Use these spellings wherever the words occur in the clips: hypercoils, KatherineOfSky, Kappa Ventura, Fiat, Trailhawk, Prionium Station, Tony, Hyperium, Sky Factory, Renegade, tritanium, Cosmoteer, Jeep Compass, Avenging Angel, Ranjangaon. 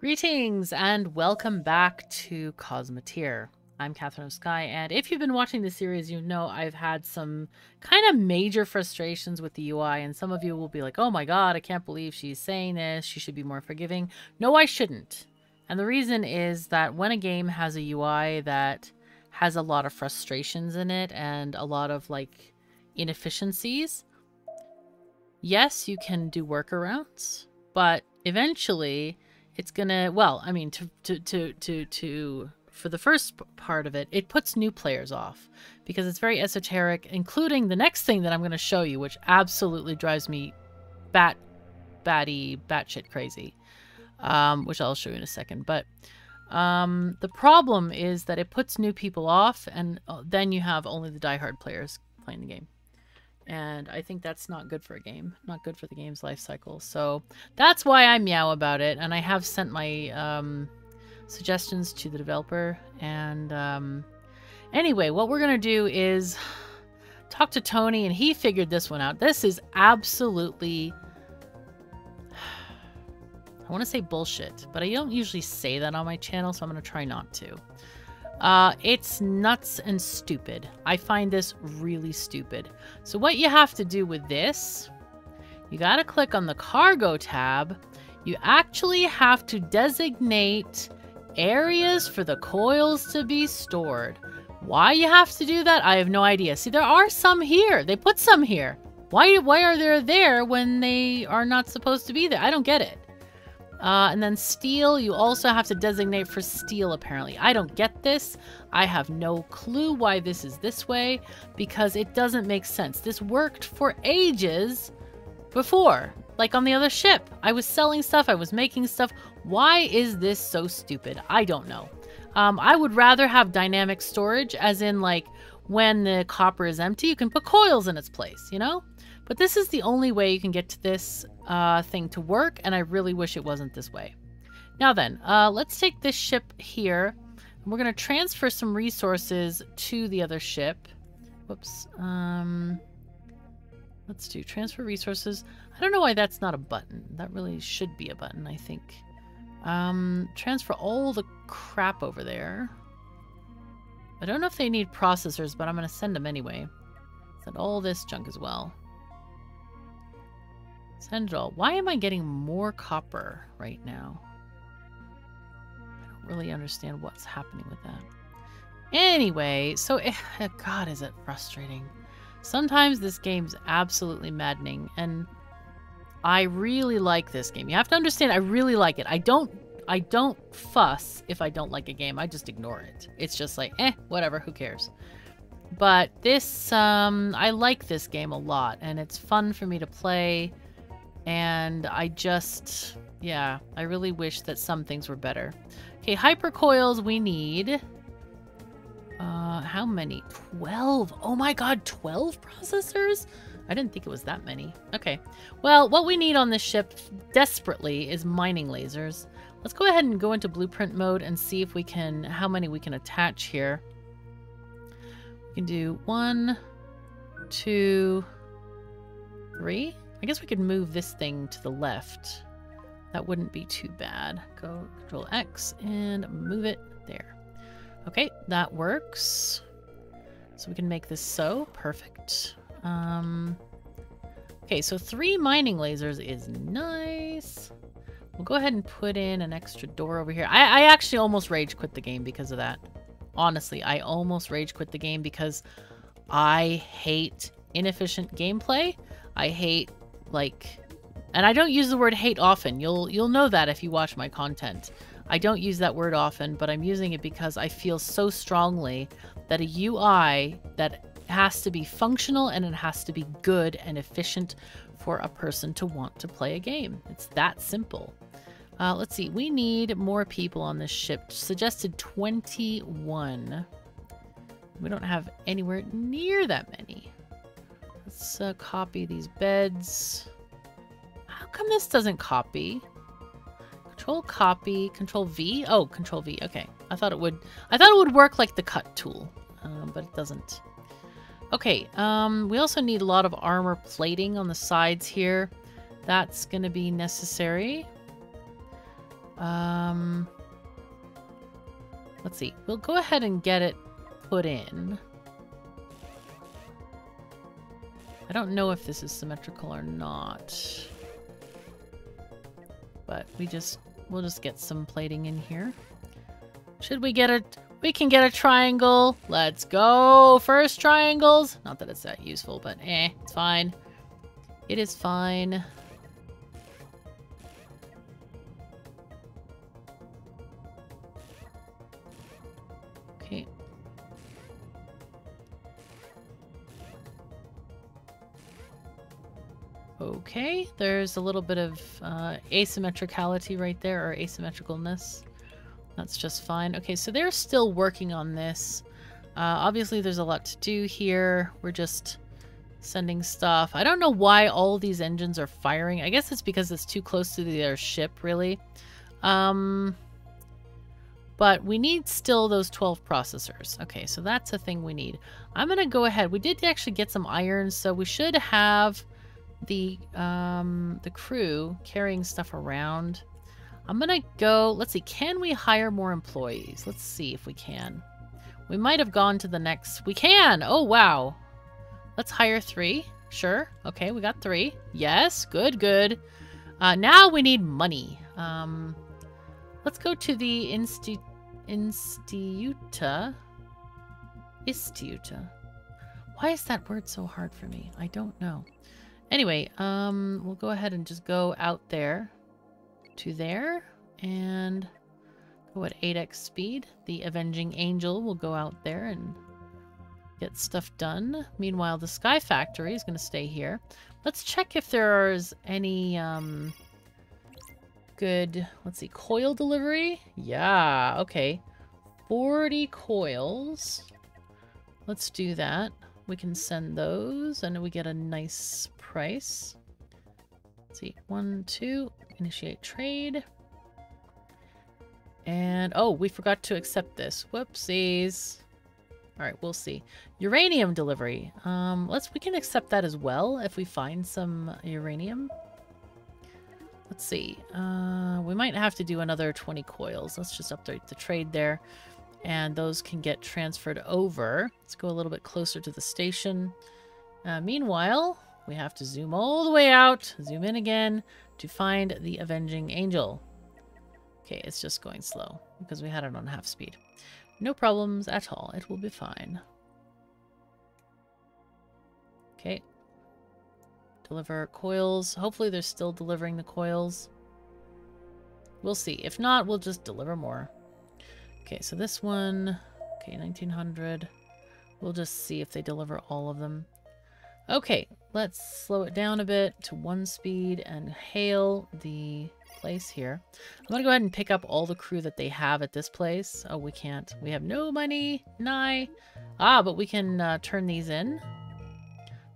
Greetings and welcome back to Cosmoteer. I'm KatherineOfSky, and if you've been watching this series, you know I've had some kind of major frustrations with the UI, and some of you will be like, oh my god, I can't believe she's saying this, she should be more forgiving. No, I shouldn't. And the reason is that when a game has a UI that has a lot of frustrations in it and a lot of like inefficiencies, yes, you can do workarounds, but eventually it's gonna, well, I mean, for the first part of it, it puts new players off because it's very esoteric, including the next thing that I'm going to show you, which absolutely drives me batshit crazy, which I'll show you in a second. But the problem is that it puts new people off, and then you have only the diehard players playing the game. And I think that's not good for a game, not good for the game's life cycle. So that's why I meow about it. And I have sent my suggestions to the developer. And anyway, what we're going to do is talk to Tony, and he figured this one out. This is absolutely, I want to say bullshit, but I don't usually say that on my channel, so I'm going to try not to. It's nuts and stupid. I find this really stupid. So what you have to do with this, you got to click on the cargo tab. You actually have to designate areas for the coils to be stored. Why you have to do that, I have no idea. See, there are some here. They put some here. Why are they there when they are not supposed to be there? I don't get it. And then steel, you also have to designate for steel, apparently. I don't get this. I have no clue why this is this way, because it doesn't make sense. This worked for ages before, like on the other ship. I was selling stuff, I was making stuff. Why is this so stupid? I don't know. I would rather have dynamic storage, as in like when the copper is empty, you can put coils in its place, you know? But this is the only way you can get to this thing to work, and I really wish it wasn't this way. Now then, let's take this ship here, and we're going to transfer some resources to the other ship. Whoops. Let's do transfer resources. I don't know why that's not a button. That really should be a button, I think. Transfer all the crap over there. I don't know if they need processors, but I'm going to send them anyway. Send all this junk as well. Send it all. Why am I getting more copper right now? I don't really understand what's happening with that. Anyway, so God, is it frustrating. Sometimes this game's absolutely maddening, and I really like this game. You have to understand, I really like it. I don't fuss if I don't like a game. I just ignore it. It's just like, eh, whatever, who cares? But this, I like this game a lot, and it's fun for me to play. And I just, yeah, I really wish that some things were better. Okay, hypercoils we need. How many? 12. Oh my god, 12 processors? I didn't think it was that many. Okay, well, what we need on this ship desperately is mining lasers. Let's go ahead and go into blueprint mode and see if we can, how many we can attach here. We can do 1, 2, 3. I guess we could move this thing to the left. That wouldn't be too bad. Go Control X and move it there. Okay, that works. So we can make this so. Perfect. Okay, so 3 mining lasers is nice. We'll go ahead and put in an extra door over here. I actually almost rage quit the game because of that. Honestly, I almost rage quit the game because I hate inefficient gameplay. I hate, like, and I don't use the word hate often. You'll know that if you watch my content. I don't use that word often, but I'm using it because I feel so strongly that a UI that has to be functional and it has to be good and efficient for a person to want to play a game. It's that simple. Let's see. We need more people on this ship. Suggested 21. We don't have anywhere near that many. Let's copy these beds. How come this doesn't copy? Control copy, Control V. Oh, Control V. Okay, I thought it would work like the cut tool, but it doesn't. Okay, we also need a lot of armor plating on the sides here. That's going to be necessary. Let's see. We'll go ahead and get it put in. I don't know if this is symmetrical or not. But we'll just get some plating in here. Should we get a... We can get a triangle. Let's go. First triangles. Not that it's that useful, but eh, it's fine. It is fine. Okay. Okay, there's a little bit of asymmetricality right there, or asymmetricalness. That's just fine. Okay, so they're still working on this. Obviously, there's a lot to do here. We're just sending stuff. I don't know why all these engines are firing. I guess it's because it's too close to their ship, really. But we need still those 12 processors. Okay, so that's a thing we need. I'm going to go ahead. We did actually get some iron, so we should have the crew carrying stuff around. I'm gonna go, let's see, can we hire more employees? Let's see if we can. We might have gone to the next, we can! Oh, wow. Let's hire 3, sure. Okay, we got 3. Yes, good, good. Now we need money. Let's go to the Istiuta. Why is that word so hard for me? I don't know. Anyway, we'll go ahead and just go out there. To there and go at 8x speed. The Avenging Angel will go out there and get stuff done. Meanwhile, the Sky Factory is going to stay here. Let's check if there's any good, let's see, coil delivery. Yeah, okay. 40 coils. Let's do that. We can send those and we get a nice price. Let's see, 1, 2... Initiate trade. And, oh, we forgot to accept this. Whoopsies. Alright, we'll see. Uranium delivery. We can accept that as well if we find some uranium. Let's see. We might have to do another 20 coils. Let's just update the trade there. And those can get transferred over. Let's go a little bit closer to the station. Meanwhile, we have to zoom all the way out. Zoom in again. To find the Avenging Angel. Okay, it's just going slow because we had it on half speed. No problems at all. It will be fine. Okay. Deliver coils. Hopefully they're still delivering the coils. We'll see. If not, we'll just deliver more. Okay, so this one. Okay, 1900. We'll just see if they deliver all of them. Okay, let's slow it down a bit to 1 speed and hail the place here. I'm going to go ahead and pick up all the crew that they have at this place. Oh, we can't. We have no money. Nye. Ah, but we can turn these in.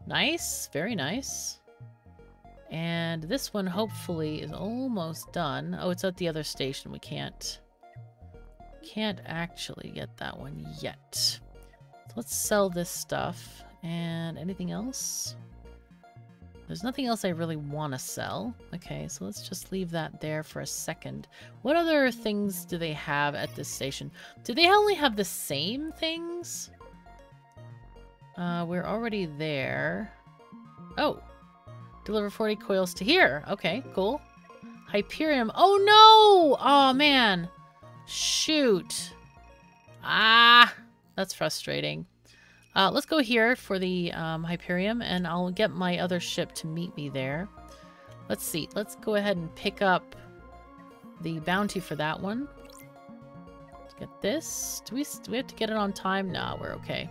Nice. Very nice. And this one hopefully is almost done. Oh, it's at the other station. We can't actually get that one yet. So let's sell this stuff. And anything else? There's nothing else I really want to sell. Okay, so let's just leave that there for a second. What other things do they have at this station? Do they only have the same things? We're already there. Oh! Deliver 40 coils to here! Okay, cool. Hyperium. Oh no! Oh man! Shoot! Ah! That's frustrating. Let's go here for the Hyperium, and I'll get my other ship to meet me there. Let's see. Let's go ahead and pick up the bounty for that one. Let's get this. Do we have to get it on time? Nah, we're okay.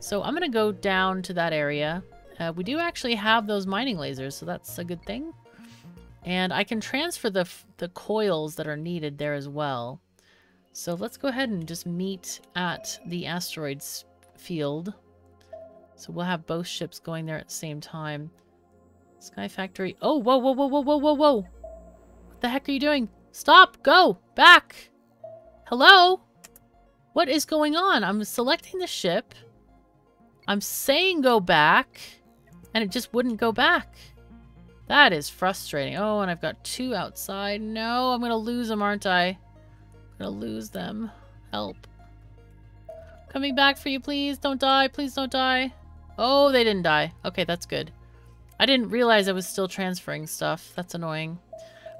So I'm going to go down to that area. We do actually have those mining lasers, so that's a good thing. And I can transfer the coils that are needed there as well. So let's go ahead and just meet at the asteroid field. So we'll have both ships going there at the same time. Sky Factory. Oh, whoa, whoa, whoa, whoa, whoa, whoa, whoa. What the heck are you doing? Stop! Go! Back! Hello? What is going on? I'm selecting the ship. I'm saying go back, and it just wouldn't go back. That is frustrating. Oh, and I've got two outside. No, I'm going to lose them, aren't I? I'm going to lose them. Help. Coming back for you, please. Don't die. Please don't die. Oh, they didn't die. Okay, that's good. I didn't realize I was still transferring stuff. That's annoying.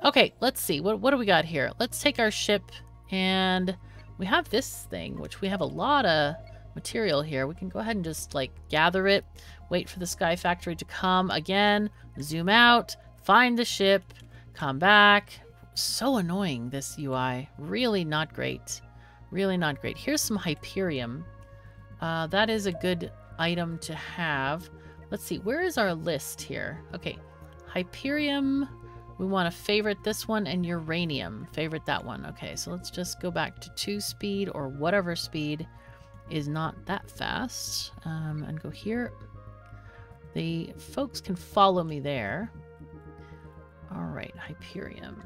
Okay, let's see. What do we got here? Let's take our ship, and we have this thing, which we have a lot of material here. We can go ahead and just, like, gather it, wait for the Sky Factory to come again, zoom out, find the ship, come back. So annoying, this UI. Really not great. Really not great. Here's some Hyperium. That is a good item to have. Let's see, where is our list here? Okay, Hyperium, we want to favorite this one, and Uranium, favorite that one. Okay, so let's just go back to 2 speed or whatever speed is not that fast, and go here. The folks can follow me there. All right, Hyperium.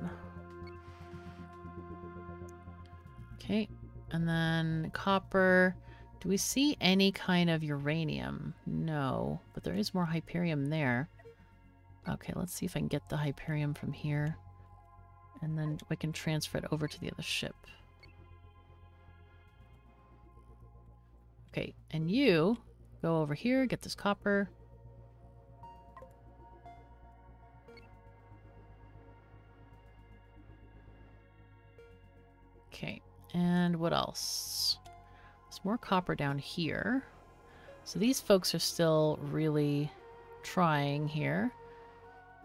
Okay, and then copper. Do we see any kind of uranium? No, but there is more Hyperium there. Okay, let's see if I can get the Hyperium from here. And then we can transfer it over to the other ship. Okay, and you go over here, get this copper. Okay, and what else? There's more copper down here. So these folks are still really trying here.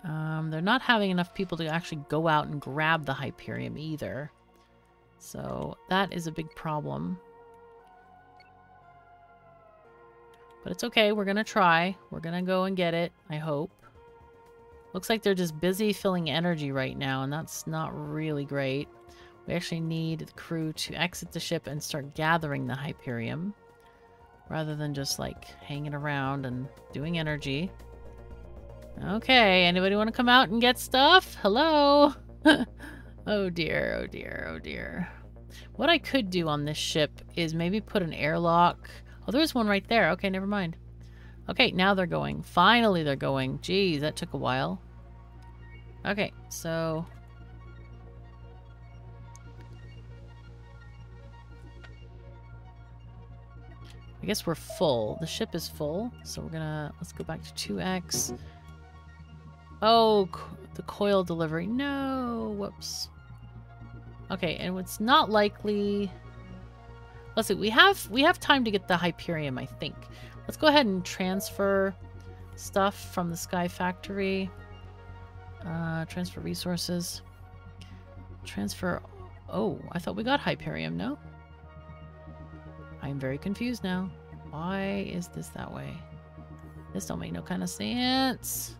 They're not having enough people to actually go out and grab the Hyperium either. So that is a big problem. But it's okay. We're going to try. We're going to go and get it, I hope. Looks like they're just busy filling energy right now, and that's not really great. We actually need the crew to exit the ship and start gathering the Hyperium rather than just, like, hanging around and doing energy. Okay, anybody want to come out and get stuff? Hello? Oh dear, oh dear, oh dear. What I could do on this ship is maybe put an airlock. Oh, there's one right there. Okay, never mind. Okay, now they're going. Finally they're going. Geez, that took a while. Okay, so... I guess we're full. The ship is full, so we're gonna... Let's go back to 2x. Oh, the coil delivery. No! Whoops. Okay, and it's not likely... Let's see, we have time to get the Hyperium, I think. Let's go ahead and transfer stuff from the Sky Factory. Transfer resources. Transfer... Oh, I thought we got Hyperium, no? I'm very confused now. Why is this that way? This don't make no kind of sense.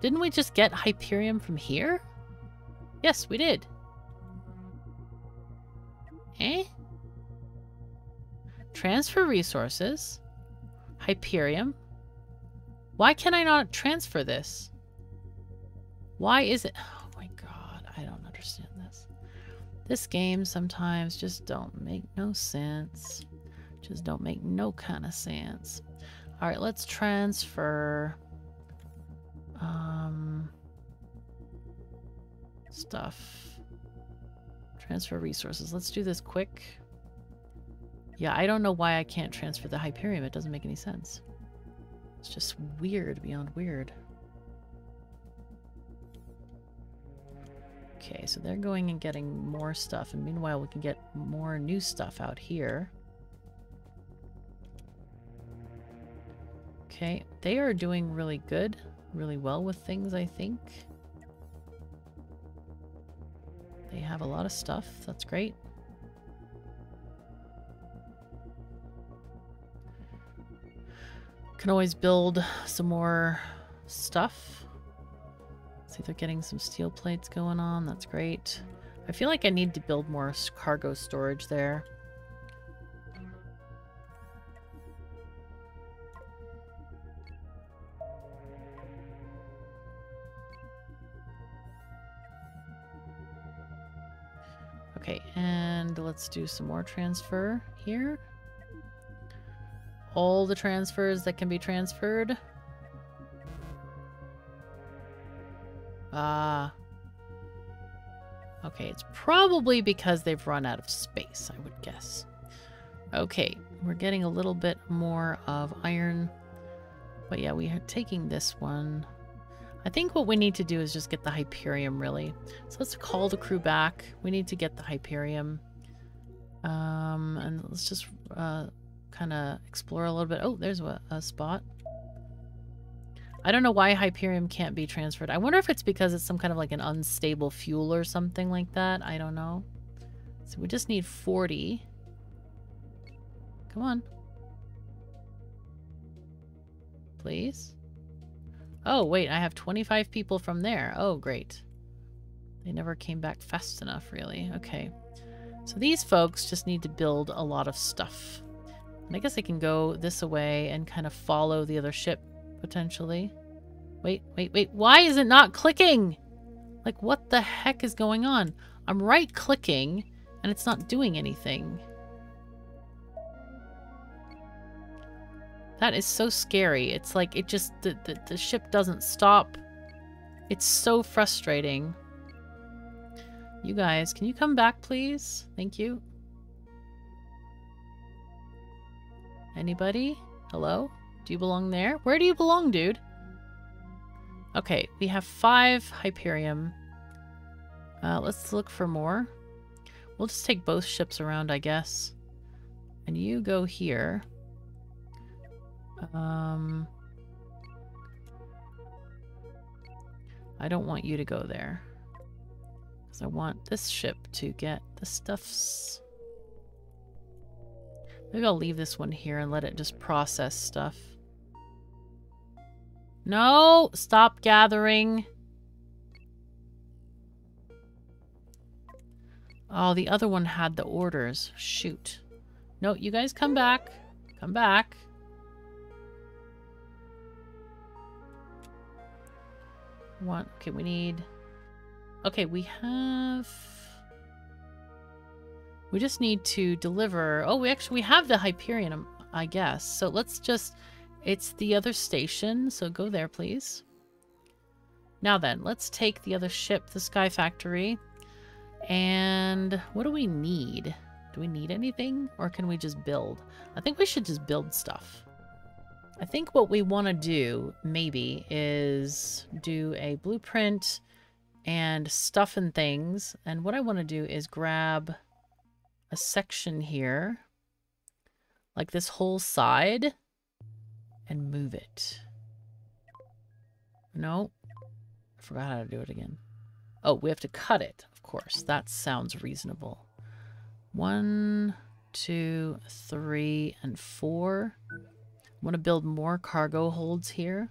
Didn't we just get Hyperium from here? Yes, we did. Eh? Transfer resources. Hyperium. Why can I not transfer this? Why is it... Oh my god, I don't understand this. This game sometimes just don't make no sense. Just don't make no kind of sense. Alright, let's transfer stuff. Transfer resources. Let's do this quick. Yeah, I don't know why I can't transfer the Hyperium. It doesn't make any sense. It's just weird beyond weird. Okay, so they're going and getting more stuff, and meanwhile we can get more new stuff out here. Okay, they are doing really good, really well with things, I think. They have a lot of stuff, that's great. Can always build some more stuff. See, they're getting some steel plates going on. That's great. I feel like I need to build more cargo storage there. Okay, and let's do some more transfer here. All the transfers that can be transferred. Okay, it's probably because they've run out of space, I would guess. Okay, we're getting a little bit more of iron. But yeah, we are taking this one. I think what we need to do is just get the Hyperium, really. So let's call the crew back. We need to get the Hyperium. And let's just kind of explore a little bit. Oh, there's a spot. I don't know why Hyperium can't be transferred. I wonder if it's because it's some kind of like an unstable fuel or something like that. I don't know. So we just need 40. Come on. Please. Oh, wait, I have 25 people from there. Oh, great. They never came back fast enough, really. Okay. So these folks just need to build a lot of stuff. And I guess they can go this way and kind of follow the other ship, potentially. Wait, wait, wait. Why is it not clicking? Like, what the heck is going on? I'm right-clicking, and it's not doing anything. That is so scary. It's like it just the ship doesn't stop. It's so frustrating. You guys, can you come back, please? Thank you. Anybody? Hello? Do you belong there? Where do you belong, dude? Okay, we have 5 Hyperium. Let's look for more. We'll just take both ships around, I guess. And you go here. I don't want you to go there. Because I want this ship to get the stuffs. Maybe I'll leave this one here and let it just process stuff. No! Stop gathering! Oh, the other one had the orders. Shoot. No, you guys come back. Come back. One. Okay, we need... Okay, we have... We just need to deliver... Oh, we have the Hyperion, I guess. So let's just... It's the other station, so go there, please. Now then, let's take the other ship, the Sky Factory. And what do we need? Do we need anything? Or can we just build? I think we should just build stuff. I think what we want to do, maybe, is do a blueprint and stuff and things. And what I want to do is grab a section here, like this whole side, and move it. No, I forgot how to do it again. Oh, we have to cut it, of course. That sounds reasonable. 1, 2, 3, and 4. I want to build more cargo holds here.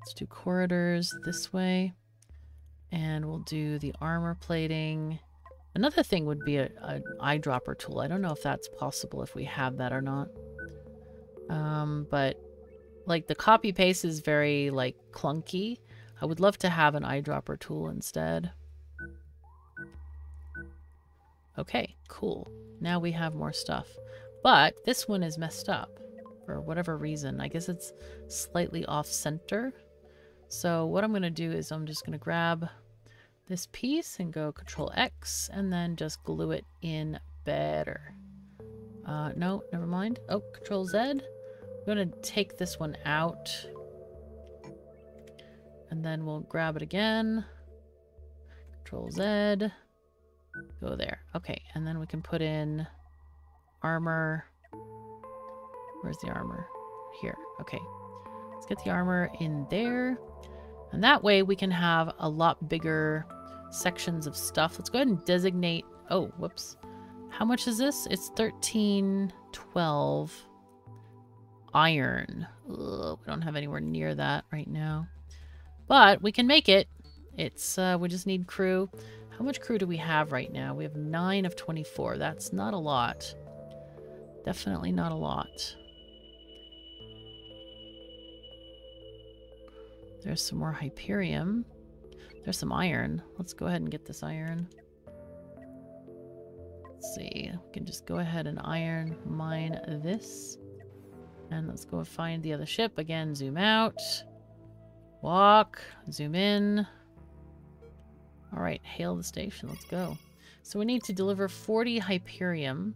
Let's do corridors this way. And we'll do the armor plating. Another thing would be an eyedropper tool. I don't know if that's possible, if we have that or not. But, like, the copy-paste is very, like, clunky. I would love to have an eyedropper tool instead. Okay, cool. Now we have more stuff. But this one is messed up. For whatever reason. I guess it's slightly off-center. So what I'm going to do is I'm just going to grab this piece and go Control-X and then just glue it in better. No, never mind. Oh, Control-Z. I'm going to take this one out. And then we'll grab it again. Control-Z. Go there. Okay, and then we can put in armor... Where's the armor? Here. Okay. Let's get the armor in there. And that way we can have a lot bigger sections of stuff. Let's go ahead and designate... Oh, whoops. How much is this? It's 1312 iron. Ugh, we don't have anywhere near that right now. But we can make it. It's we just need crew. How much crew do we have right now? We have 9 of 24. That's not a lot. Definitely not a lot. There's some more Hyperium. There's some iron. Let's go ahead and get this iron. Let's see. We can just go ahead and iron mine this. And let's go and find the other ship. Again, zoom out. Walk. Zoom in. All right, hail the station. Let's go. So we need to deliver 40 Hyperium.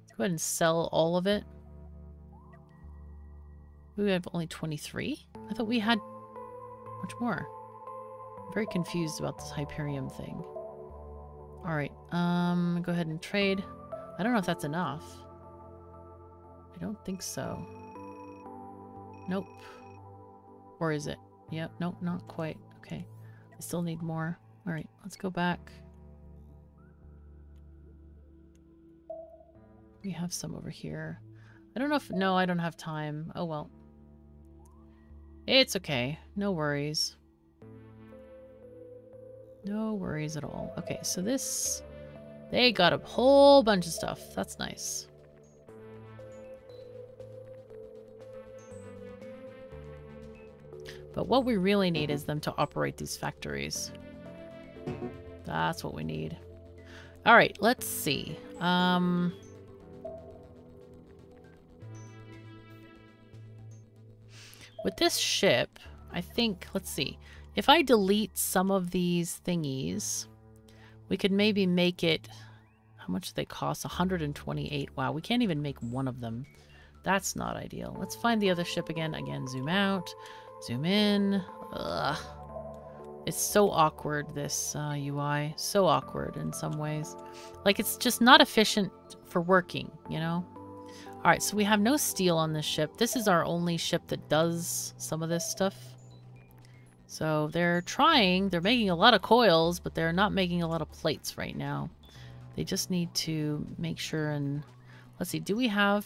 Let's go ahead and sell all of it. We have only 23? I thought we had much more. I'm very confused about this Hyperium thing. All right, go ahead and trade. I don't know if that's enough. I don't think so. Nope. Or is it? Yep, nope, not quite. Okay, I still need more. All right, let's go back. We have some over here. I don't know if... No, I don't have time. Oh, well. It's okay. No worries. No worries at all. Okay, so this... They got a whole bunch of stuff. That's nice. But what we really need is them to operate these factories. That's what we need. All right, let's see. With this ship, I think, let's see. If I delete some of these thingies, we could maybe make it... How much do they cost? 128. Wow, we can't even make one of them. That's not ideal. Let's find the other ship again. Again, zoom out. Zoom in. Ugh. It's so awkward, this UI. So awkward in some ways. Like, it's just not efficient for working, you know? Alright, so we have no steel on this ship. This is our only ship that does some of this stuff. So they're trying. They're making a lot of coils, but they're not making a lot of plates right now. They just need to make sure and... Let's see, do we have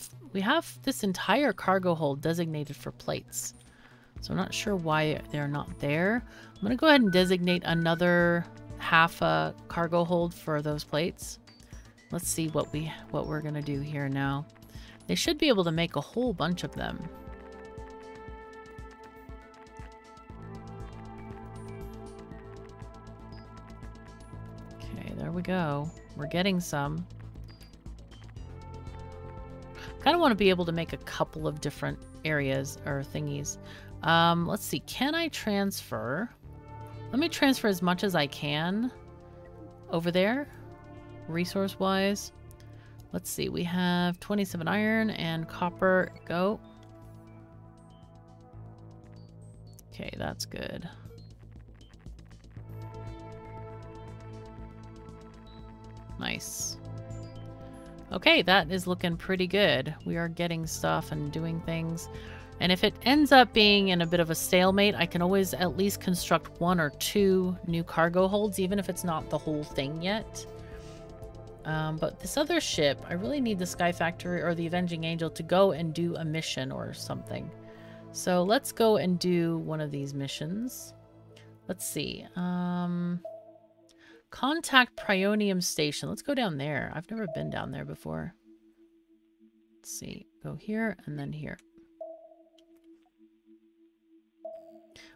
this entire cargo hold designated for plates. So I'm not sure why they're not there. I'm going to go ahead and designate another half a cargo hold for those plates. Let's see what we're going to do here now. They should be able to make a whole bunch of them. Okay, there we go. We're getting some. Kind of want to be able to make a couple of different areas or thingies. Let's see. Can I transfer? Let me transfer as much as I can over there, resource-wise. Let's see, we have 27 iron and copper. Go. Okay, that's good. Nice. Okay, that is looking pretty good. We are getting stuff and doing things. And if it ends up being in a bit of a stalemate, I can always at least construct one or two new cargo holds, even if it's not the whole thing yet. But this other ship, I really need the Sky Factory or the Avenging Angel to go and do a mission or something. So let's go and do one of these missions. Let's see. Contact Prionium Station. Let's go down there. I've never been down there before. Let's see. Go here and then here.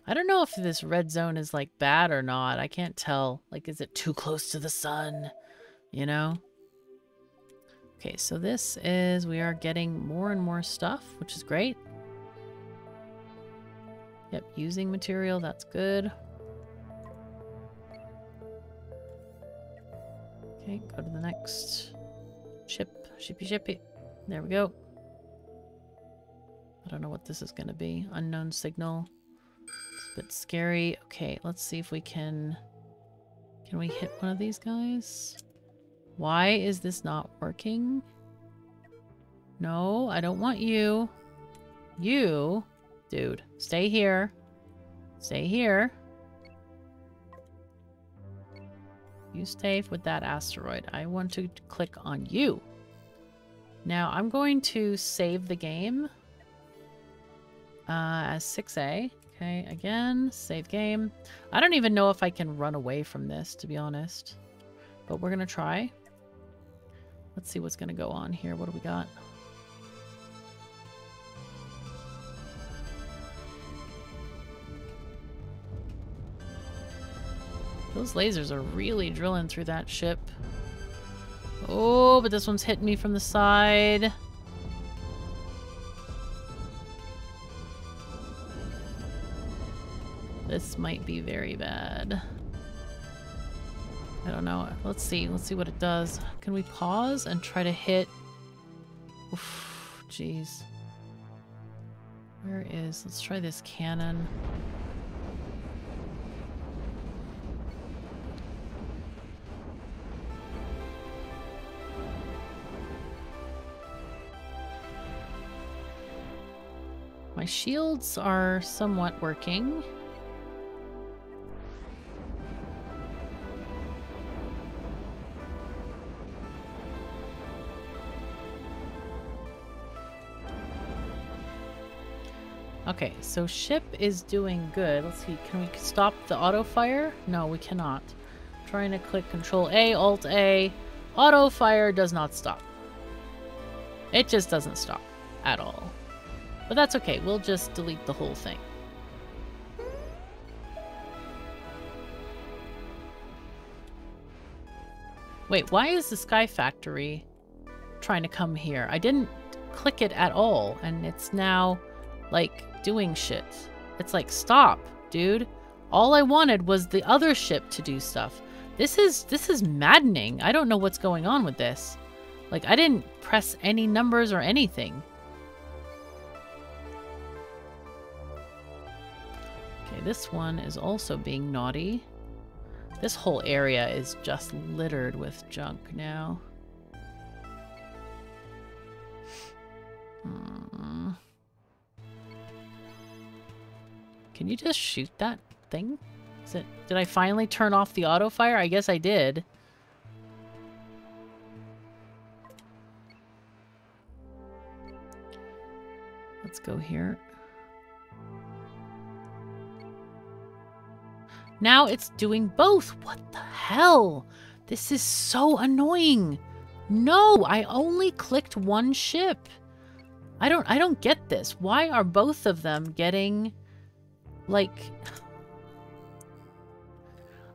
I don't know if this red zone is like bad or not. I can't tell. Like, is it too close to the sun? You know? Okay, so this is... We are getting more and more stuff, which is great. Yep, using material, that's good. Okay, go to the next ship. Shippy, shippy. There we go. I don't know what this is going to be. Unknown signal. It's a bit scary. Okay, let's see if we can... Can we hit one of these guys? Why is this not working? No, I don't want you. You, dude, stay here. Stay here. You stay with that asteroid. I want to click on you. Now, I'm going to save the game as 6A. Okay, again, save game. I don't even know if I can run away from this, to be honest. But we're going to try. Let's see what's going to go on here. What do we got? Those lasers are really drilling through that ship. Oh, but this one's hitting me from the side. This might be very bad. I don't know. Let's see. Let's see what it does. Can we pause and try to hit... Oof, jeez. Where is... Let's try this cannon. My shields are somewhat working. Okay, so ship is doing good. Let's see, can we stop the auto fire? No, we cannot. I'm trying to click Control A, Alt A. Auto fire does not stop. It just doesn't stop at all. But that's okay, we'll just delete the whole thing. Wait, why is the Sky Factory trying to come here? I didn't click it at all, and it's now, like, doing shit. It's like, stop, dude. All I wanted was the other ship to do stuff. This is maddening. I don't know what's going on with this. Like, I didn't press any numbers or anything. This one is also being naughty. This whole area is just littered with junk now. Hmm. Can you just shoot that thing? Is it, did I finally turn off the auto fire? I guess I did. Let's go here. Now it's doing both. What the hell? This is so annoying. No, I only clicked one ship. I don't get this. Why are both of them getting, like,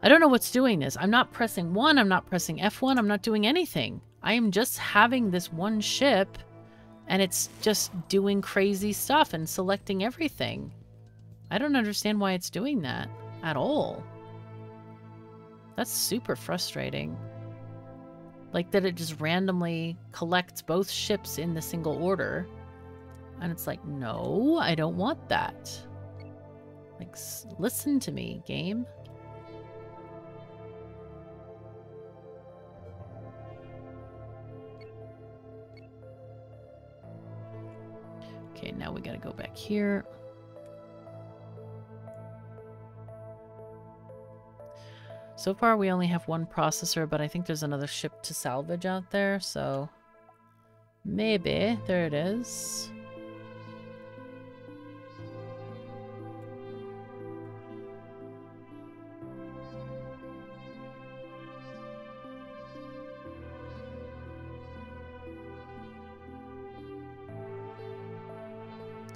I don't know what's doing this. I'm not pressing one. I'm not pressing F1. I'm not doing anything. I am just having this one ship and it's just doing crazy stuff and selecting everything. I don't understand why it's doing that at all. That's super frustrating. Like that it just randomly collects both ships in the single order. And it's like, no, I don't want that. Like, listen to me, game. Okay, now we gotta go back here. So far, we only have one processor, but I think there's another ship to salvage out there, so... Maybe. There it is.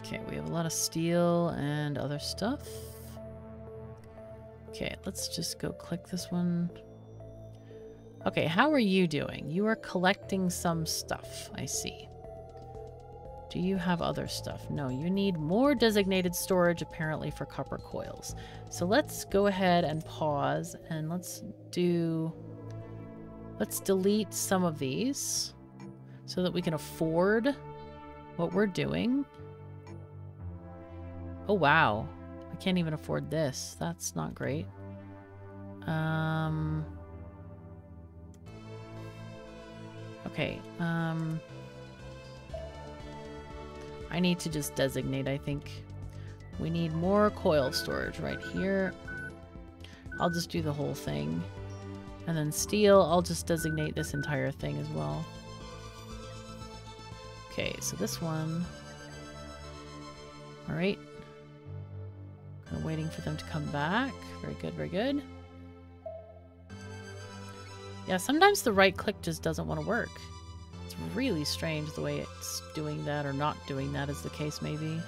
Okay, we have a lot of steel and other stuff. Okay, let's just go click this one. Okay, how are you doing? You are collecting some stuff, I see. Do you have other stuff? No, you need more designated storage apparently for copper coils. So let's go ahead and pause and let's delete some of these so that we can afford what we're doing. Oh, wow. Can't even afford this. That's not great. Okay. I need to just designate, I think. We need more coil storage right here. I'll just do the whole thing. And then steel, I'll just designate this entire thing as well. Okay, so this one. All right. I'm waiting for them to come back. Very good, very good. Yeah, sometimes the right click just doesn't want to work. It's really strange the way it's doing that or not doing that, as the case may be.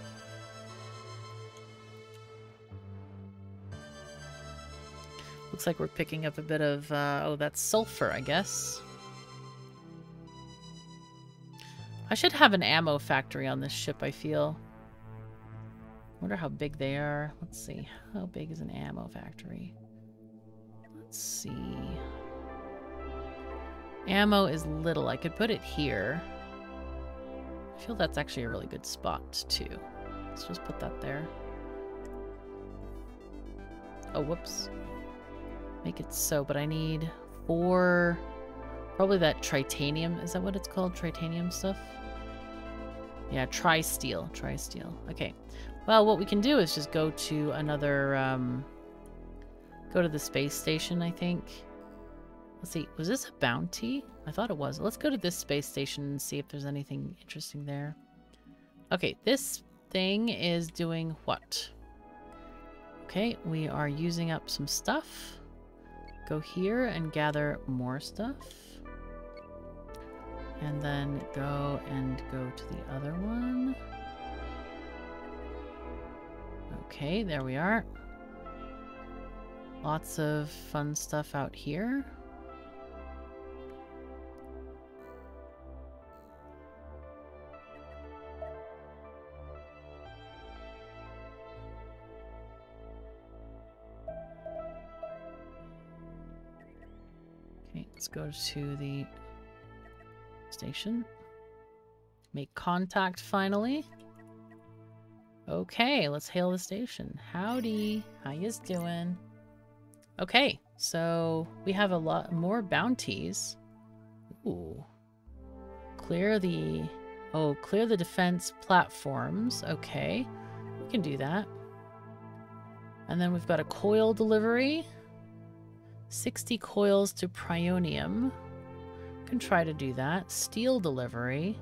Looks like we're picking up a bit of, oh, that's sulfur, I guess. I should have an ammo factory on this ship, I feel. Wonder how big they are. Let's see. How big is an ammo factory? Let's see. Ammo is little. I could put it here. I feel that's actually a really good spot, too. Let's just put that there. Oh, whoops. Make it so, but I need 4... Probably that tritanium. Is that what it's called? Tritanium stuff? Yeah, tri-steel. Tri-steel. Okay. Well, what we can do is just go to another... go to the space station, I think. Let's see. Was this a bounty? I thought it was. Let's go to this space station and see if there's anything interesting there. Okay, this thing is doing what? Okay, we are using up some stuff. Go here and gather more stuff. And then go and go to the other one. Okay, there we are. Lots of fun stuff out here. Okay, let's go to the station. Make contact finally. Okay, let's hail the station. Howdy, how yous doing? Okay, so we have a lot more bounties. Ooh. Clear the defense platforms. Okay, we can do that. And then we've got a coil delivery. 60 coils to Prionium. Can try to do that. Steel delivery.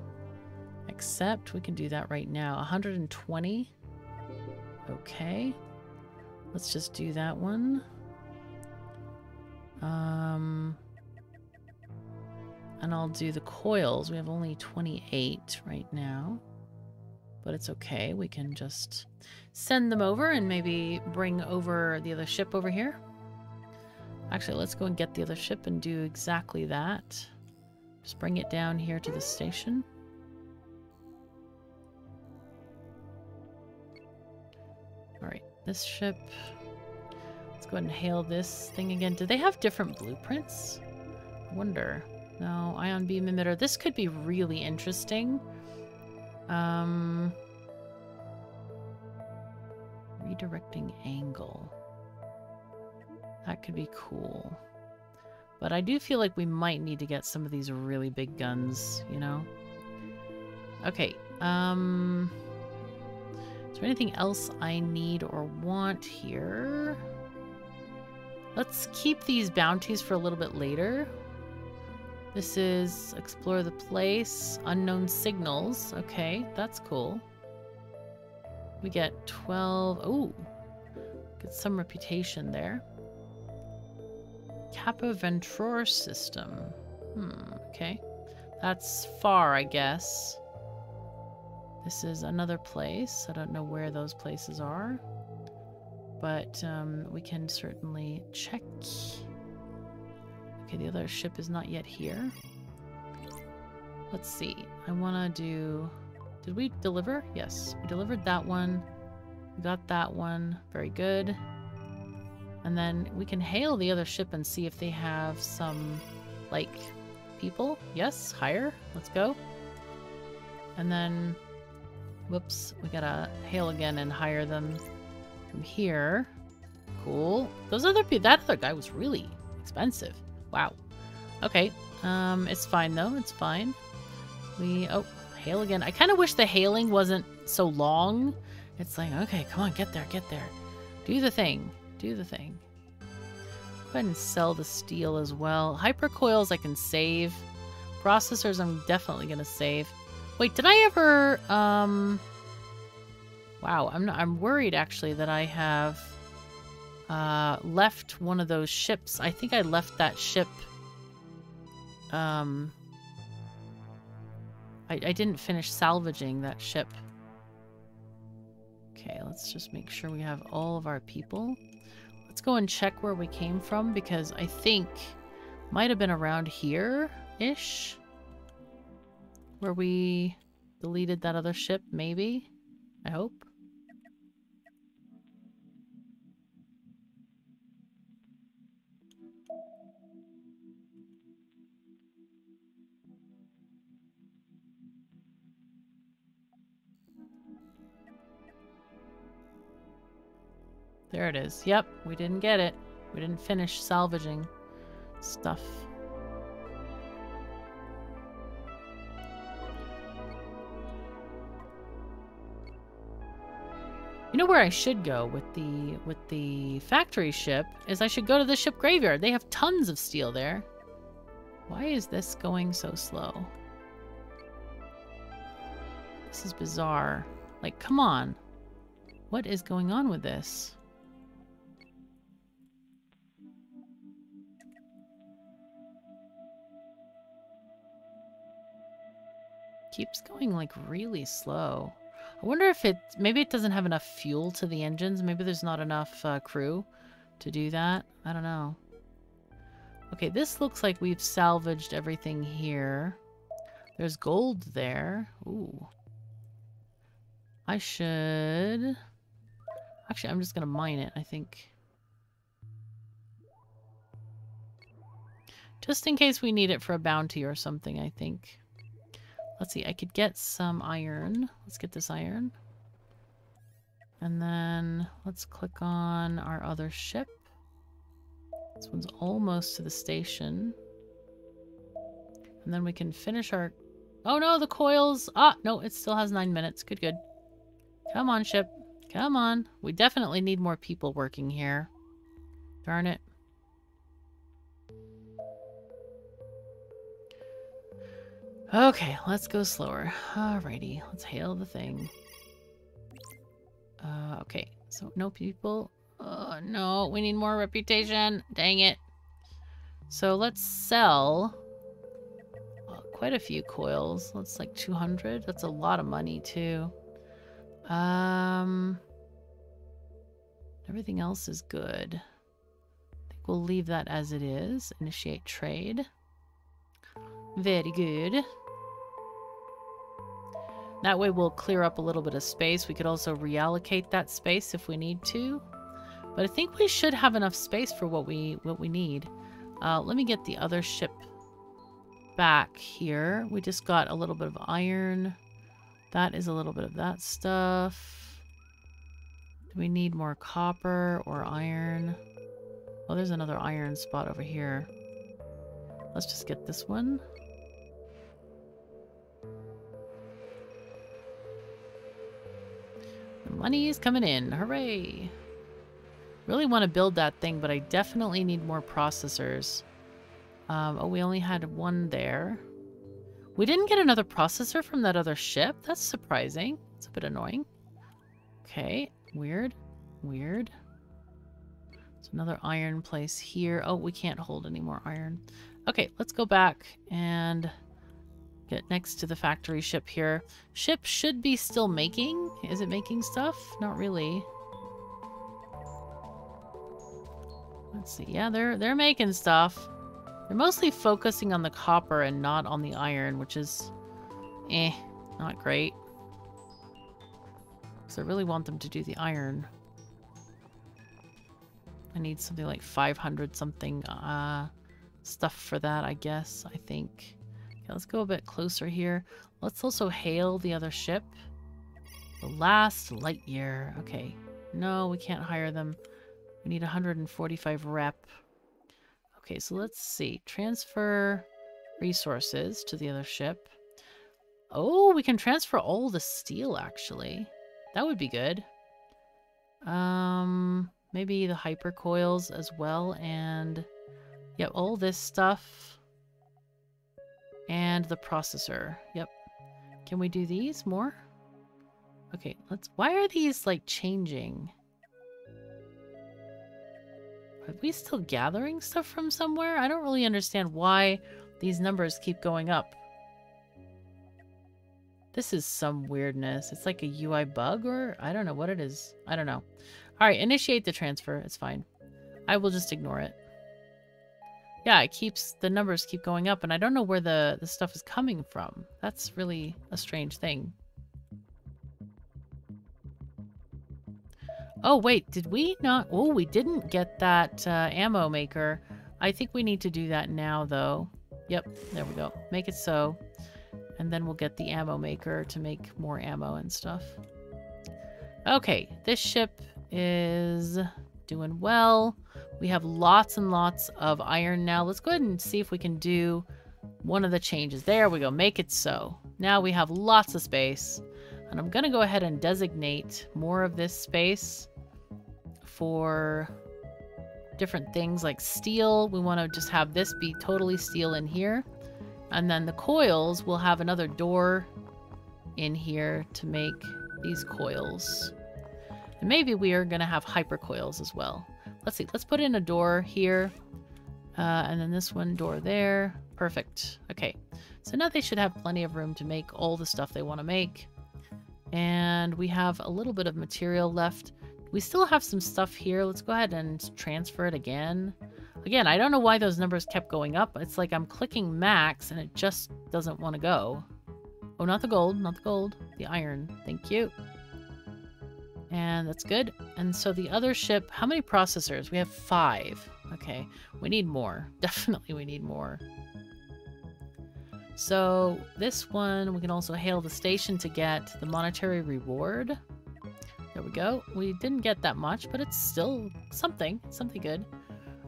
Except we can do that right now. 120. Okay. Let's just do that one. And I'll do the coils. We have only 28 right now, but it's okay. We can just send them over and maybe bring over the other ship over here. Actually, let's go and get the other ship and do exactly that. Just bring it down here to the station. All right, this ship... Let's go ahead and hail this thing again. Do they have different blueprints? I wonder. No, ion beam emitter. This could be really interesting. Redirecting angle. That could be cool. But I do feel like we might need to get some of these really big guns, you know? Okay, is there anything else I need or want here? Let's keep these bounties for a little bit later. This is explore the place, unknown signals. Okay, that's cool. We get 12. Ooh, get some reputation there. Kappa Ventura system. Okay. That's far, I guess. This is another place. I don't know where those places are. But we can certainly check. Okay, the other ship is not yet here. Let's see. I want to do... Did we deliver? Yes, we delivered that one. We got that one. Very good. And then we can hail the other ship and see if they have some, like, people. Yes, hire. Let's go. And then... Whoops. We gotta hail again and hire them. From here. Cool. Those other people, that other guy was really expensive. Wow. Okay. It's fine though. It's fine. We, oh, hail again. I kind of wish the hailing wasn't so long. It's like, okay, come on, get there, get there. Do the thing. Do the thing. Go ahead and sell the steel as well. Hypercoils I can save. Processors I'm definitely going to save. Wait, did I ever, Wow, I'm worried actually that I have left one of those ships. I think I left that ship. I didn't finish salvaging that ship. Okay, let's just make sure we have all of our people. Let's go and check where we came from because I think might have been around here-ish where we deleted that other ship, maybe. I hope. There it is. Yep, we didn't get it. We didn't finish salvaging stuff. You know where I should go with the factory ship is I should go to the ship graveyard. They have tons of steel there. Why is this going so slow? This is bizarre. Like, come on. What is going on with this? Keeps going like really slow. I wonder if it, maybe it doesn't have enough fuel to the engines. Maybe there's not enough crew to do that. I don't know. Okay, this looks like we've salvaged everything here. There's gold there. Ooh. I should... Actually, I'm just going to mine it, I think. Just in case we need it for a bounty or something, I think. Let's see, I could get some iron. Let's get this iron. And then let's click on our other ship. This one's almost to the station. And then we can finish our... Oh no, the coils! Ah, no, it still has 9 minutes. Good, good. Come on, ship. Come on. We definitely need more people working here. Darn it. Okay, let's go slower. Alrighty, let's hail the thing. Okay, so no people. No, we need more reputation. Dang it. So let's sell quite a few coils. That's like 200. That's a lot of money too. Everything else is good. I think we'll leave that as it is. Initiate trade. Very good. That way we'll clear up a little bit of space. We could also reallocate that space if we need to. But I think we should have enough space for what we need. Let me get the other ship back here. We just got a little bit of iron. That is a little bit of that stuff. Do we need more copper or iron? Oh, there's another iron spot over here. Let's just get this one. The money is coming in. Hooray! Really want to build that thing, but I definitely need more processors. Oh, we only had one there. We didn't get another processor from that other ship. That's surprising. It's a bit annoying. Okay. Weird. Weird. There's another iron place here. Oh, we can't hold any more iron. Okay, let's go back and get next to the factory ship here. Ship should be still making. Is it making stuff? Not really. Let's see. Yeah, they're making stuff. They're mostly focusing on the copper and not on the iron, which is not great. Because I really want them to do the iron. I need something like 500 something stuff for that, I guess, I think. Okay, let's go a bit closer here. Let's also hail the other ship. The last light year. Okay. No, we can't hire them. We need 145 rep. Okay, so let's see. Transfer resources to the other ship. Oh, we can transfer all the steel, actually. That would be good. Maybe the hyper coils as well, and... Yep, all this stuff. And the processor. Yep. Can we do these more? Okay, let's... Why are these, like, changing? Are we still gathering stuff from somewhere? I don't really understand why these numbers keep going up. This is some weirdness. It's like a UI bug, or... I don't know what it is. I don't know. Alright, initiate the transfer. It's fine. I will just ignore it. Yeah, it keeps, the numbers keep going up, and I don't know where the stuff is coming from. That's really a strange thing. Oh, wait, did we not? Oh, we didn't get that ammo maker. I think we need to do that now, though. Yep, there we go. Make it so. And then we'll get the ammo maker to make more ammo and stuff. Okay, this ship is doing well. We have lots and lots of iron now. Let's go ahead and see if we can do one of the changes. There we go. Make it so. Now we have lots of space. And I'm going to go ahead and designate more of this space for different things like steel. We want to just have this be totally steel in here. And then the coils, we'll have another door in here to make these coils. And maybe we are going to have hyper coils as well. Let's see. Let's put in a door here. And then this one door there. Perfect. Okay. So now they should have plenty of room to make all the stuff they want to make. And we have a little bit of material left. We still have some stuff here. Let's go ahead and transfer it again. Again, I don't know why those numbers kept going up. It's like I'm clicking max and it just doesn't want to go. Oh, not the gold, not the gold. The iron. Thank you. And that's good. And so the other ship, how many processors? We have 5. Okay. We need more. Definitely we need more. So this one, we can also hail the station to get the monetary reward. There we go. We didn't get that much, but it's still something good.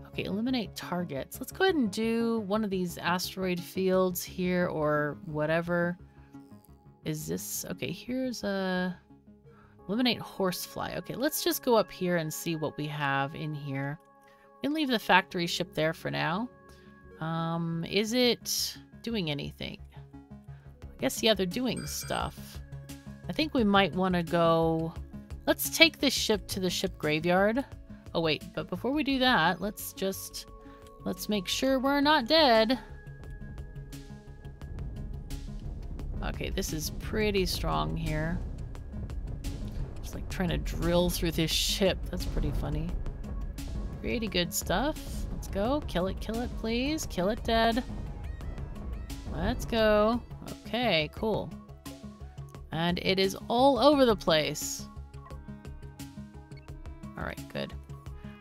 Okay, eliminate targets. Let's go ahead and do one of these asteroid fields here or whatever. Is this... Okay, here's a... Eliminate horsefly. Okay, let's just go up here and see what we have in here. We can leave the factory ship there for now. Is it doing anything? I guess, yeah, they're doing stuff. I think we might want to go... Let's take this ship to the ship graveyard. Oh, wait. But before we do that, let's just... Let's make sure we're not dead. Okay, this is pretty strong here. Just like trying to drill through this ship. That's pretty funny. Pretty good stuff. Let's go. Kill it, please. Kill it dead. Let's go. Okay, cool. And it is all over the place. Alright, good.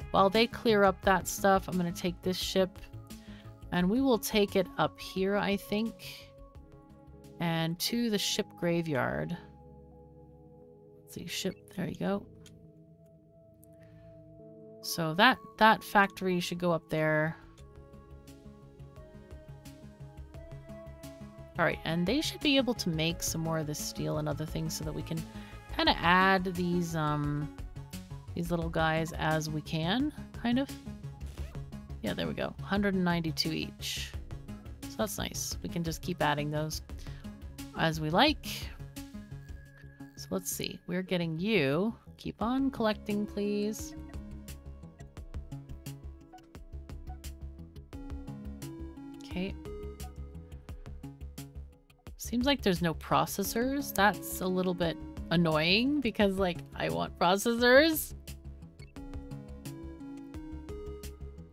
While they clear up that stuff, I'm going to take this ship. And we will take it up here, I think. And to the ship graveyard. Let's see, ship. There you go. So that factory should go up there. Alright, and they should be able to make some more of this steel and other things so that we can kind of add these little guys as we can, kind of. Yeah, there we go. 192 each. So that's nice. We can just keep adding those as we like. So let's see. We're getting you. Keep on collecting, please. Okay. Seems like there's no processors. That's a little bit annoying because, like, I want processors.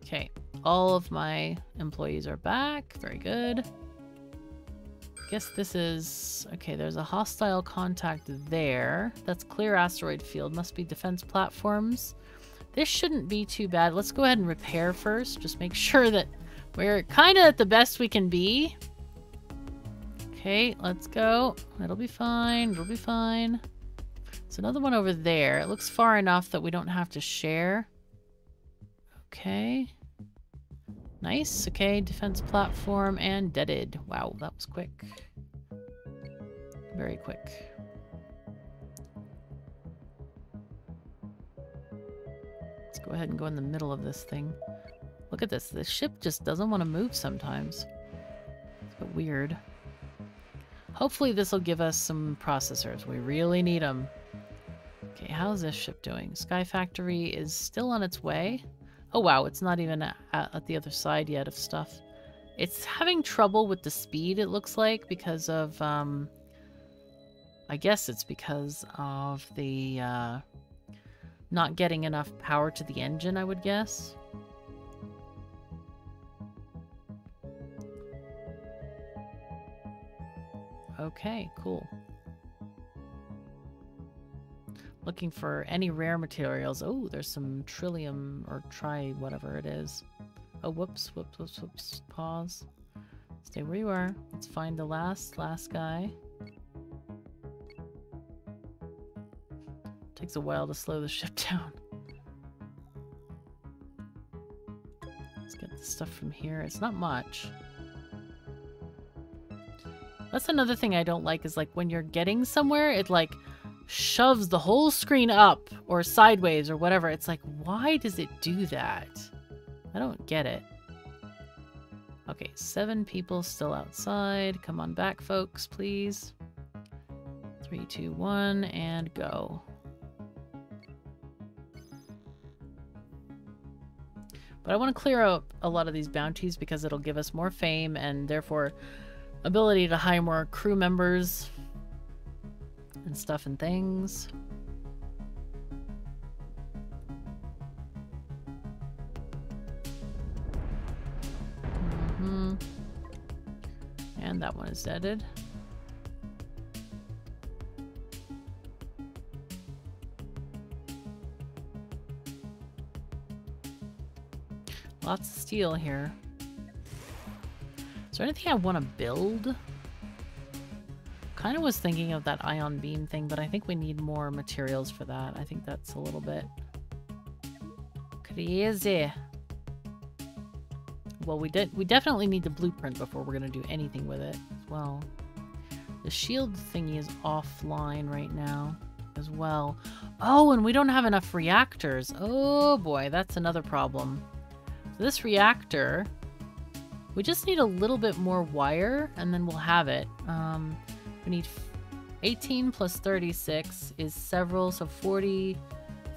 Okay, all of my employees are back. Very good. I guess this is... Okay, there's a hostile contact there. That's clear asteroid field. Must be defense platforms. This shouldn't be too bad. Let's go ahead and repair first. Just make sure that we're kind of at the best we can be. Okay, let's go. It'll be fine. It'll be fine. There's another one over there. It looks far enough that we don't have to share. Okay. Nice. Okay, defense platform and deaded. Wow, that was quick. Very quick. Let's go ahead and go in the middle of this thing. Look at this. The ship just doesn't want to move sometimes. It's a bit weird. Hopefully this will give us some processors. We really need them. Okay, how's this ship doing? Sky Factory is still on its way. Oh wow, it's not even at the other side yet of stuff. It's having trouble with the speed, it looks like, because of... I guess it's because of the... not getting enough power to the engine, I would guess. Okay, cool. Looking for any rare materials. Oh, there's some trillium or tri whatever it is. Oh, whoops, whoops, whoops, whoops. Pause. Stay where you are. Let's find the last guy. Takes a while to slow the ship down. stuff from here. It's not much. That's another thing I don't like is, like, when you're getting somewhere, it, like, shoves the whole screen up or sideways or whatever. It's like, why does it do that? I don't get it. Okay, 7 people still outside. Come on back, folks, please. 3, 2, 1, and go. But I want to clear up a lot of these bounties because it'll give us more fame and therefore ability to hire more crew members and stuff and things. And that one is deaded. Lots of steel here. Is there anything I want to build? Kind of was thinking of that ion beam thing, but I think we need more materials for that. I think that's a little bit crazy. Well, we definitely need the blueprint before we're going to do anything with it as well. The shield thingy is offline right now as well. Oh, and we don't have enough reactors. Oh boy, that's another problem. So this reactor, we just need a little bit more wire and then we'll have it. We need 18 plus 36 is several, so 40,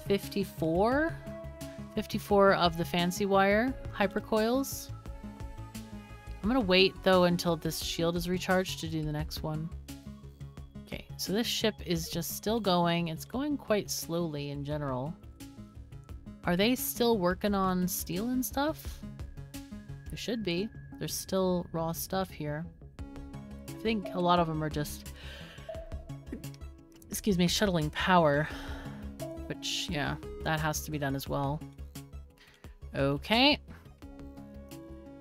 54? 54 of the fancy wire hypercoils. I'm gonna wait though until this shield is recharged to do the next one. Okay, so this ship is just still going. It's going quite slowly in general. Are they still working on steel and stuff? They should be. There's still raw stuff here. I think a lot of them are just, excuse me, shuttling power, which, yeah, that has to be done as well. Okay.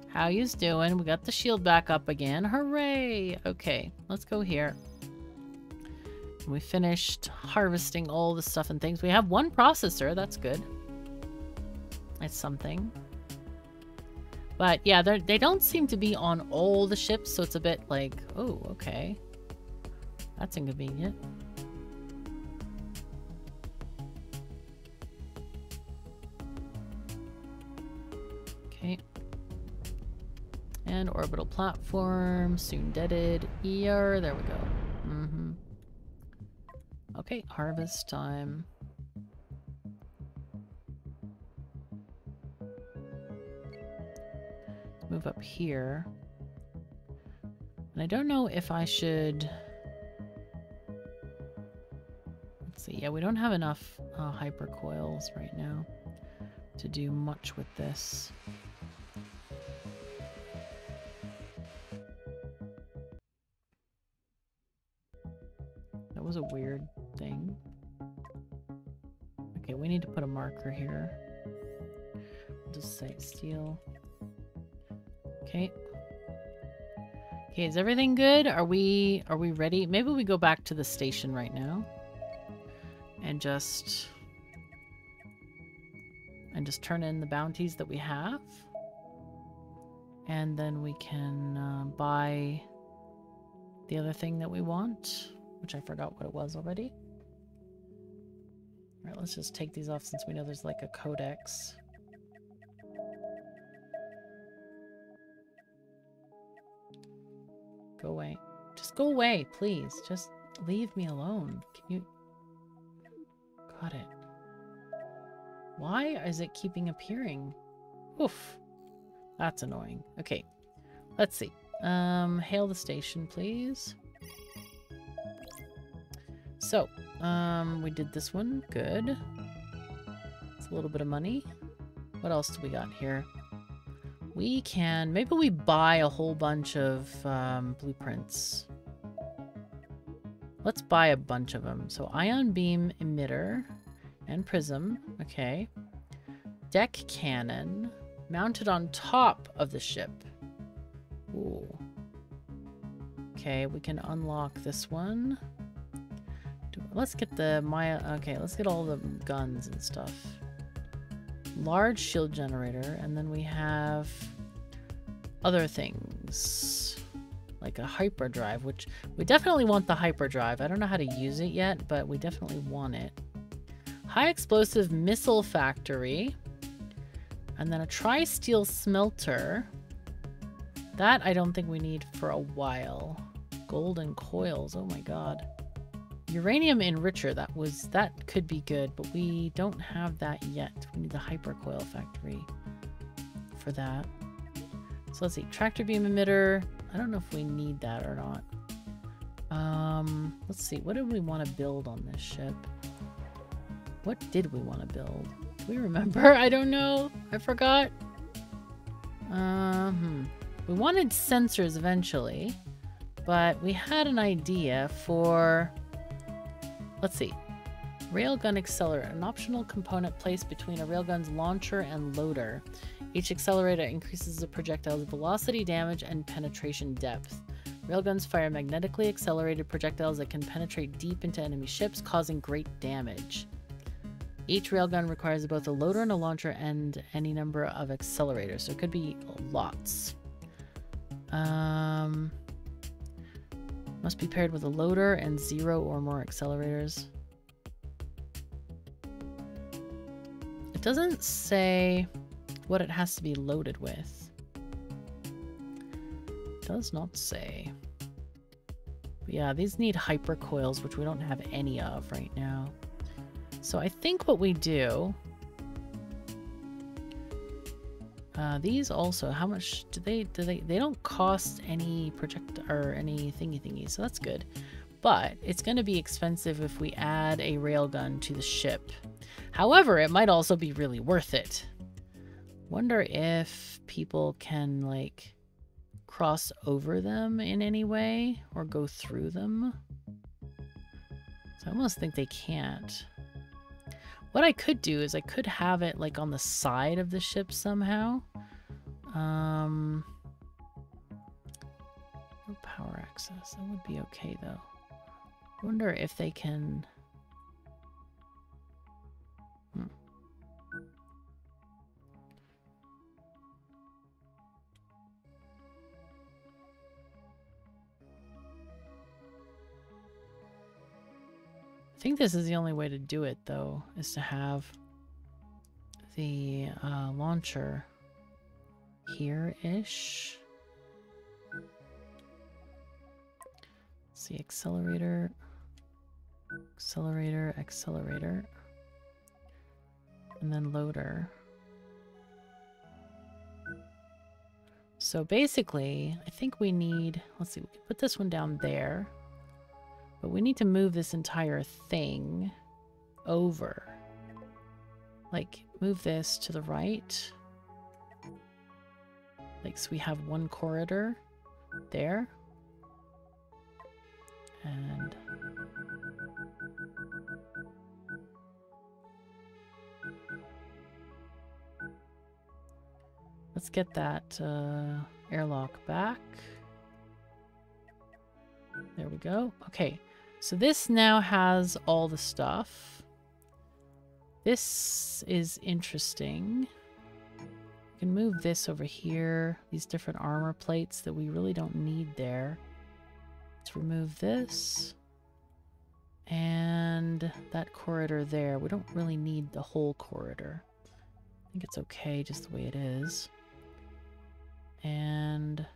How you's doing? We got the shield back up again. Hooray! Okay, let's go here. We finished harvesting all the stuff and things. We have one processor. That's good. It's something. But yeah, they don't seem to be on all the ships, so it's a bit like, oh, okay. That's inconvenient. Okay. And orbital platform, soon deaded. ER, there we go. Mm-hmm. Okay, harvest time. Move up here. And I don't know if I should... Let's see. Yeah, we don't have enough hypercoils right now to do much with this. That was a weird thing. Okay, we need to put a marker here. Just say steel. Okay. Okay, is everything good? Are we ready? Maybe we go back to the station right now and just turn in the bounties that we have, and then we can buy the other thing that we want, which I forgot what it was already. All right, let's just take these off since we know there's like a codex. Go away. Just go away, please. Just leave me alone. Can you... Got it. Why is it keeping appearing? Oof. That's annoying. Okay. Let's see. Hail the station, please. So, we did this one. Good. It's a little bit of money. What else do we got here? We can... Maybe we buy a whole bunch of blueprints. Let's buy a bunch of them. So ion beam emitter and prism. Okay. Deck cannon mounted on top of the ship. Ooh. Okay, we can unlock this one. Let's get the Maya... Okay, let's get all the guns and stuff. large shield generator, and then we have other things like a hyperdrive, which we definitely want the hyperdrive. I don't know how to use it yet, but we definitely want it. High explosive missile factory, and then a tri-steel smelter. That I don't think we need for a while. Golden coils, oh my god. Uranium enricher, that could be good, but we don't have that yet. We need the hypercoil factory for that. So let's see, tractor beam emitter. I don't know if we need that or not. Let's see, what did we want to build on this ship? What did we want to build? Do we remember? I don't know. I forgot. We wanted sensors eventually, but we had an idea for... Let's see. Railgun accelerator, an optional component placed between a railgun's launcher and loader. Each accelerator increases the projectile's velocity, damage, and penetration depth. Railguns fire magnetically accelerated projectiles that can penetrate deep into enemy ships, causing great damage. Each railgun requires both a loader and a launcher and any number of accelerators, so it could be lots. Must be paired with a loader and 0 or more accelerators. It doesn't say what it has to be loaded with. It does not say. But yeah, these need hypercoils, which we don't have any of right now. So I think what we do... these also, how much do they don't cost any project or any thingy, so that's good. But it's going to be expensive if we add a railgun to the ship. However, it might also be really worth it. Wonder if people can, like, cross over them in any way or go through them. So I almost think they can't. What I could do is I could have it, like, on the side of the ship somehow. No power access. That would be okay, though. I wonder if they can... I think this is the only way to do it, though, is to have the launcher here-ish. Let's see, accelerator, accelerator, accelerator, and then loader. So basically, I think we need, let's see, we can put this one down there. But we need to move this entire thing over. Like, move this to the right. Like, so we have one corridor there. And... let's get that airlock back. There we go. Okay. So this now has all the stuff. This is interesting. We can move this over here. These different armor plates that we really don't need there. Let's remove this. And that corridor there. We don't really need the whole corridor. I think it's okay just the way it is. And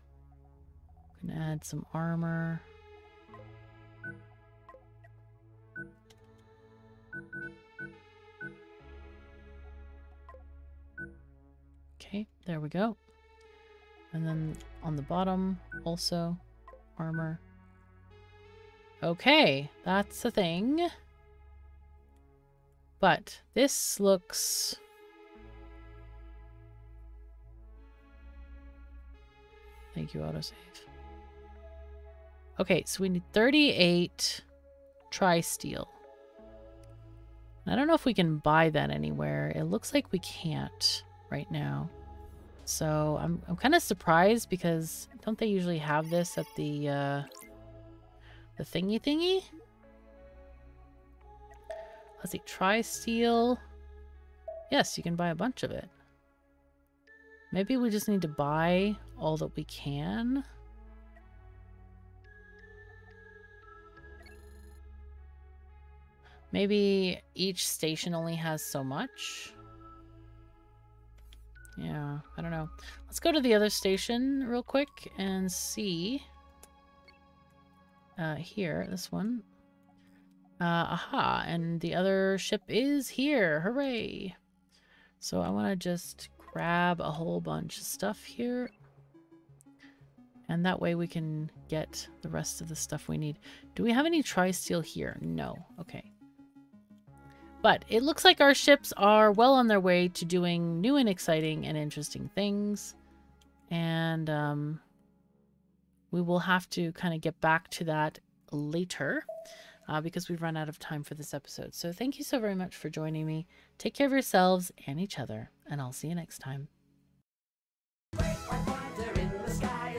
we can add some armor. Okay, there we go. And then on the bottom, also armor. Okay, that's a thing. But this looks... Thank you, autosave. Okay, so we need 38 tri-steel. I don't know if we can buy that anywhere. It looks like we can't right now. So I'm kind of surprised, because don't they usually have this at the thingy? Let's see, tri-steel. Yes, you can buy a bunch of it. Maybe we just need to buy all that we can. Maybe each station only has so much. Yeah, I don't know. Let's go to the other station real quick and see. Here, this one. Aha, and the other ship is here. Hooray! So I want to just grab a whole bunch of stuff here. And that way we can get the rest of the stuff we need. Do we have any tri-steel here? No. Okay. But it looks like our ships are well on their way to doing new and exciting and interesting things. And we will have to kind of get back to that later because we've run out of time for this episode. So thank you so very much for joining me. Take care of yourselves and each other, and I'll see you next time. Wait, wonder in the sky.